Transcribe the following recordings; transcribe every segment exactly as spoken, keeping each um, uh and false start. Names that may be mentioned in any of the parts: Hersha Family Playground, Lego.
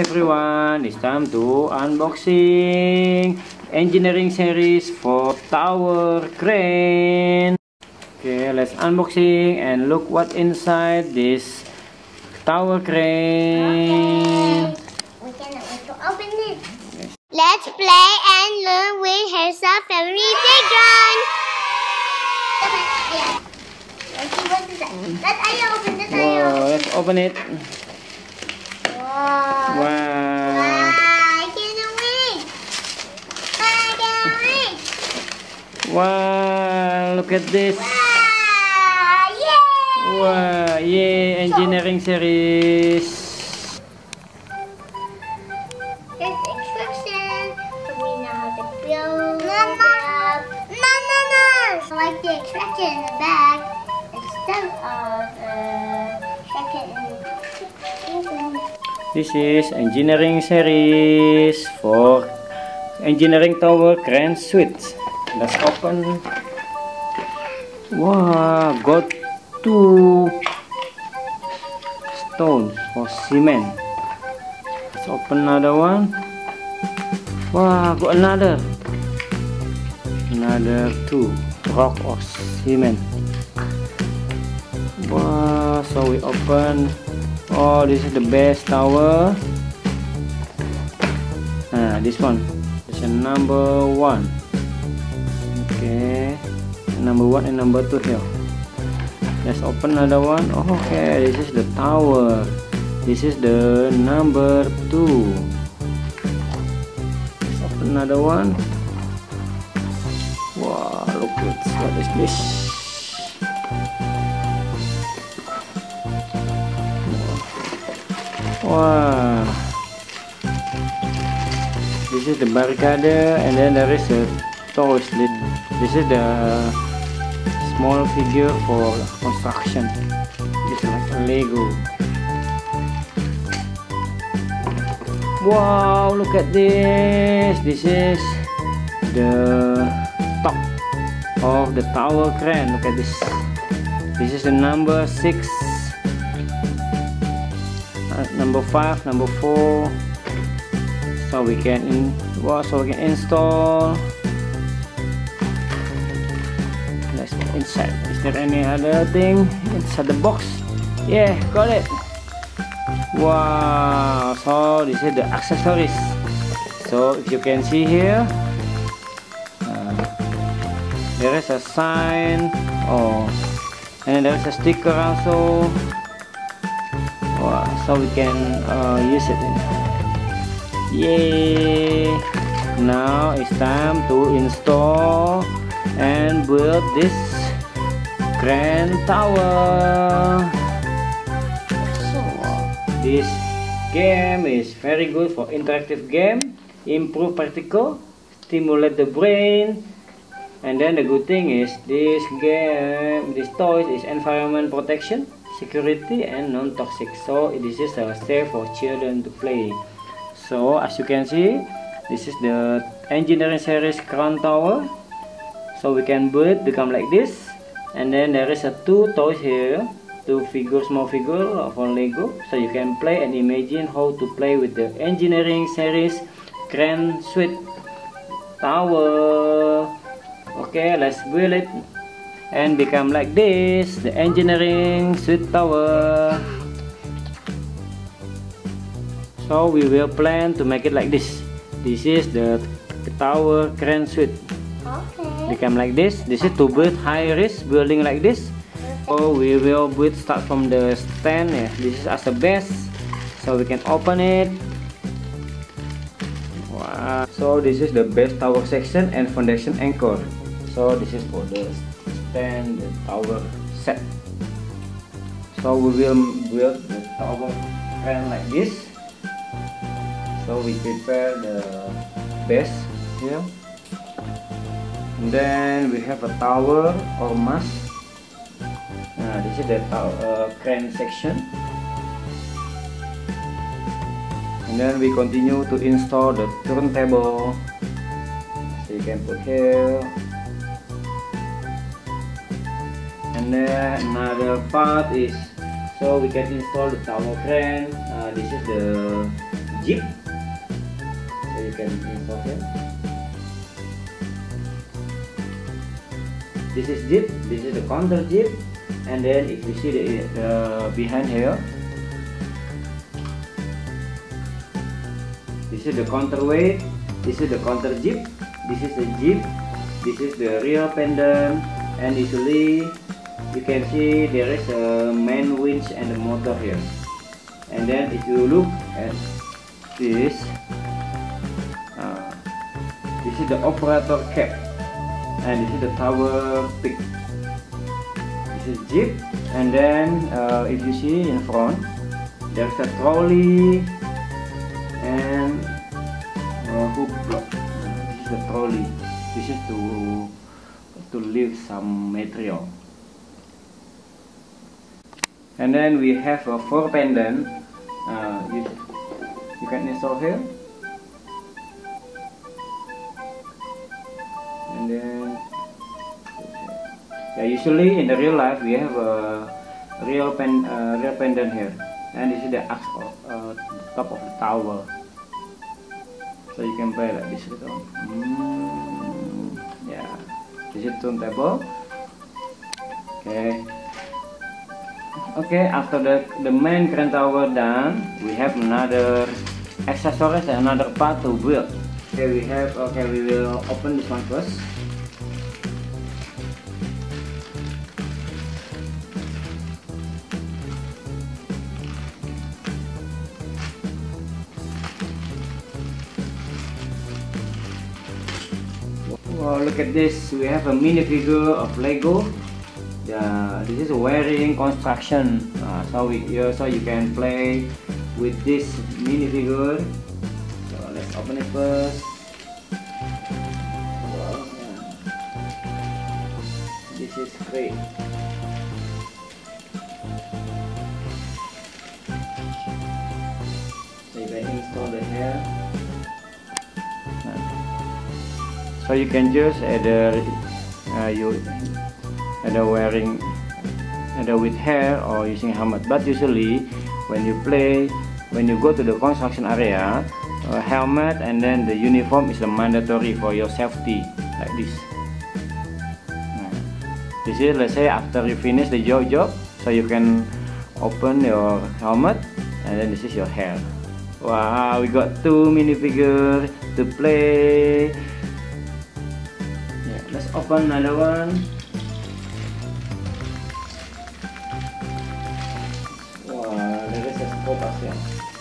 Everyone, it's time to unboxing engineering series for tower crane. Okay, let's unboxing and look what inside this tower crane. Okay. We can open it. Yes. Let's play and learn with Hersha Family Playground. Wow, let's open it. Wow. Wow. I can't wait. I can't wait. Wow, look at this. Wow, yay. Wow, yay, engineering series. Here's instruction. We know how to build up. Mama, mama. I like the instruction in the back instead of the instruction in the front. This is engineering series for engineering tower crane suite. Let's open. Wow, got two stones for cement. Let's open another one. Wow, got another. Another two rock or cement. Wow, so we open. Oh, this is the best tower. Nah, this one. It's a number one. Okay, number one and number two here. Let's open another one. Oh, okay, this is the tower. This is the number two. Let's open another one. Wow, look at what is this? Wow, this is the barricade, and then there is a torch. This is the small figure for construction. It's like a Lego. Wow, look at this. This is the top of the tower crane. Look at this. This is the number six. Number five, number four, so we can in, well, so we can install. Let's get inside. Is there any other thing inside the box? Yeah, got it. Wow, so this is the accessories. So if you can see here, uh, there is a sign, oh, and there is a sticker also. Wow, so we can uh, use it. Yay! Now it's time to install and build this crane tower. So uh, this game is very good for interactive game, improve practical, stimulate the brain, and then the good thing is this game, this toy is environment protection, security, and non-toxic, so this is a safe for children to play. So as you can see, this is the engineering series crown tower. So we can build become like this, and then there is a two toys here, two figures, small figure for Lego, so you can play and imagine how to play with the engineering series crane suite tower. Okay, let's build it and become like this, the engineering suite tower. So we will plan to make it like this. This is the tower crane suite. Okay. Become like this. This is to build high risk building like this. So we will build start from the stand. Yeah. This is as a base. So we can open it. Wow. So this is the base tower section and foundation anchor. So this is for the stand, the tower set. So we will build the tower crane like this. So we prepare the base here, and then we have a tower or mast. Nah, this is the tower uh, crane section, and then we continue to install the turntable. So you can put here. And then another part is so we can install the tower crane. Uh, this is the jeep. So you can import it. This is jeep, this is the counter jeep. And then if you see the, the behind here, this is the counter weight, this is the counter jeep, this is the jeep, this is the rear pendant, and easily you can see there is a main winch and a motor here. And then if you look at this, uh, this is the operator cap, and this is the tower pick. This is jeep, and then uh, if you see in front, there's a trolley and uh, hook block. This is the trolley. This is to to leave some material. And then we have a four pendant. Uh, you, you can install here. And then, yeah, usually in the real life we have a real pen, uh, real pendant here, and this is the axe of, uh, top of the tower. So you can play like this. Mm, yeah, this is turntable. Okay. Okay, after the, the main crane tower done, we have another accessories and another part to build. Okay, we have, okay, we will open this one first. Well, look at this, we have a minifigure of Lego. Uh, this is a wearing construction, uh, so we here, so you can play with this minifigure. So let's open it first. Wow, yeah. This is great. So you can install the hair. Nice. So you can just add the uh, you. either wearing either with hair or using helmet, but usually when you play, when you go to the construction area, uh, helmet and then the uniform is mandatory for your safety, like this. Nah, this is, let's say, after you finish the job job, so you can open your helmet and then this is your hair. Wow, we got two minifigures to play. Yeah, let's open another one.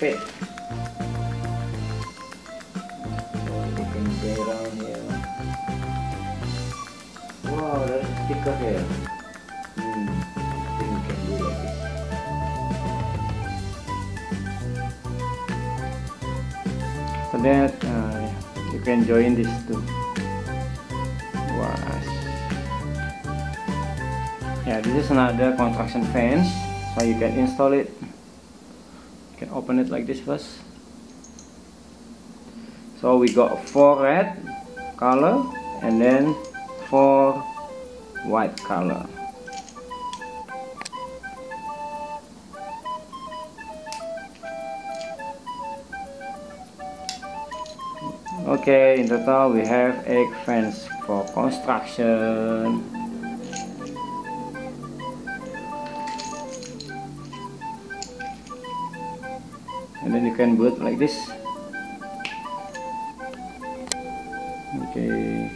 Okay, so you can play around here. Wow, there's a sticker here. Hmm, I think we can do like this. So that uh, you can join this too. Wow. Yeah, this is another construction fence, so you can install it. Can open it like this first. So we got four red color and then four white color. Okay, in total we have eight fans for construction. And then you can build like this. Okay.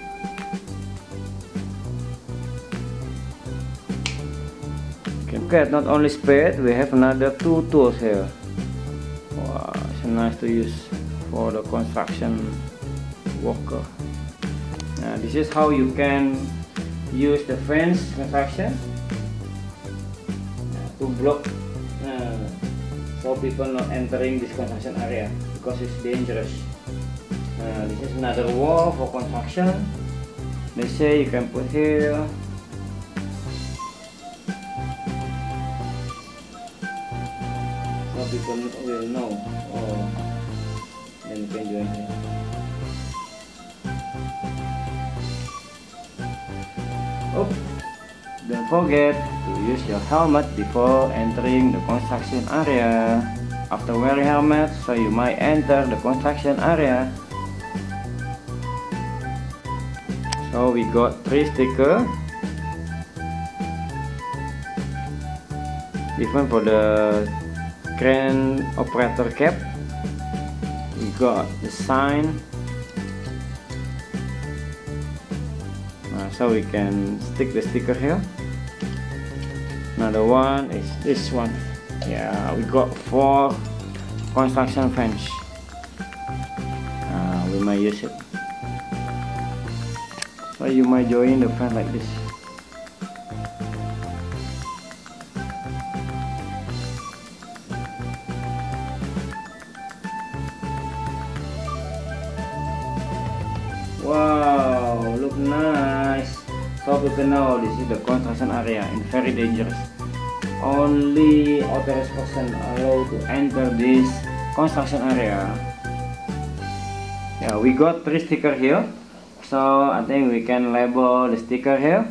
Okay, okay, not only spade, we have another two tools here. Wow, it's nice to use for the construction worker. Now, this is how you can use the fence construction to block for people not entering this construction area because it's dangerous. Uh, this is another wall for construction. Let's say you can put here. So people will know. Or then you can join here. Oh, don't forget to use your helmet before entering the construction area. after wearing helmet, so you might enter the construction area. So we got three stickers, even for the crane operator cap. We got the sign, uh, so we can stick the sticker here. Another one is this one. Yeah, we got four construction fence. Uh, we might use it. So you might join the fence like this. Wow, look nice. So people know this is the construction area and very dangerous. Only authorized person allowed to enter this construction area. Yeah, we got three stickers here. So I think we can label the sticker here.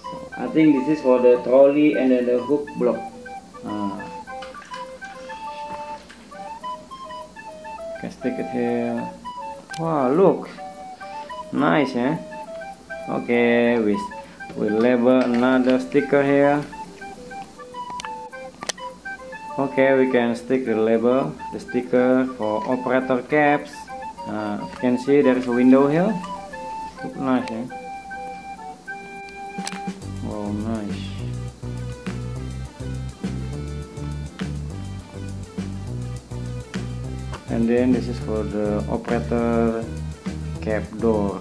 So, I think this is for the trolley and then the hook block. Uh, Can stick it here. Wow, look nice, yeah. Okay, we we label another sticker here. Okay, we can stick the label, the sticker for operator caps. Uh, you can see there is a window here. Look nice, yeah. Wow, nice. And then this is for the operator cap door.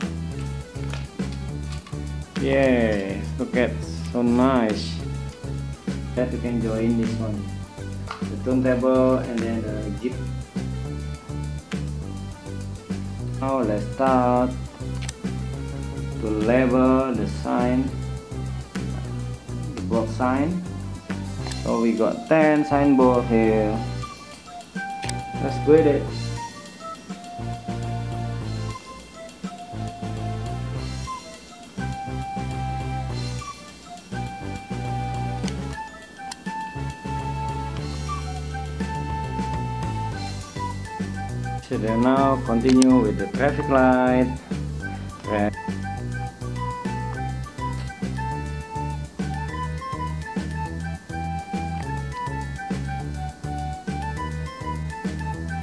Yay, look at, so nice. That you can join this one, the turntable and then the jeep. Now let's start to label the sign, the box sign. So we got ten signboard here. Let's go with it. So then now continue with the traffic light.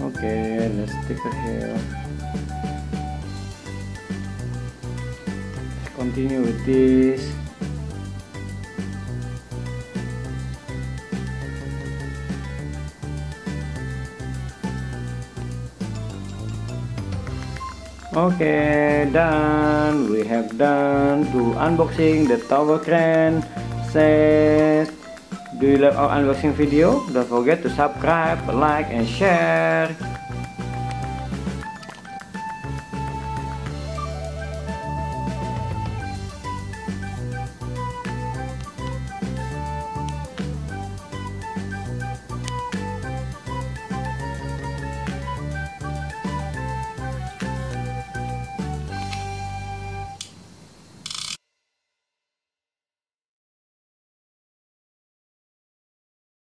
Okay, let's stick it here. Continue with this. Okay, done. We have done to unboxing the tower crane set. Do you like our unboxing video? Don't forget to subscribe, like, and share.